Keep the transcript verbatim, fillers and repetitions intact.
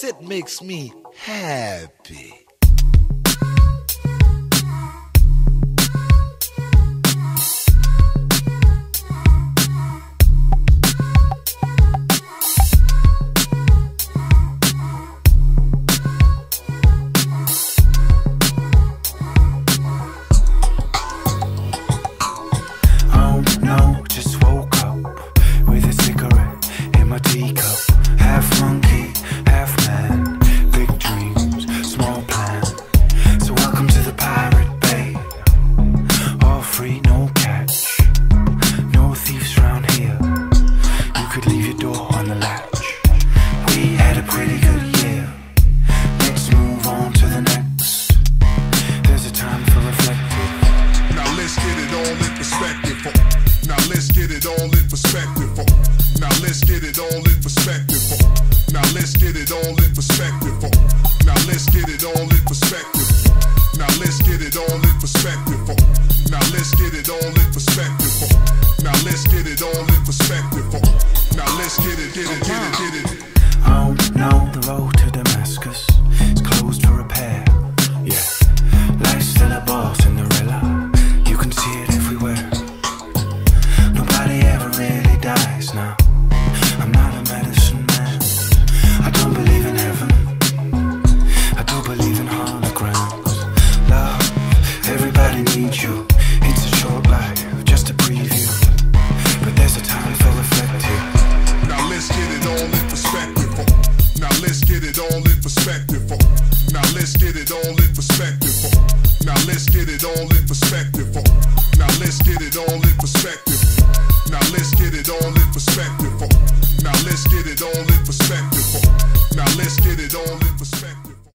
because it makes me happy. Now let's get it all in perspective. Now let's get it all in perspective.